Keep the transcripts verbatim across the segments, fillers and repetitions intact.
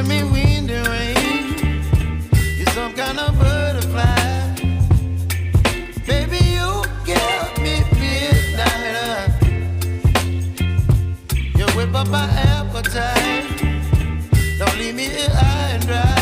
giving me wind and rain. You're some kind of butterfly. Baby, you give me midnight. You whip up my appetite. Don't leave me here high and dry.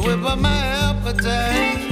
Whip up my appetite.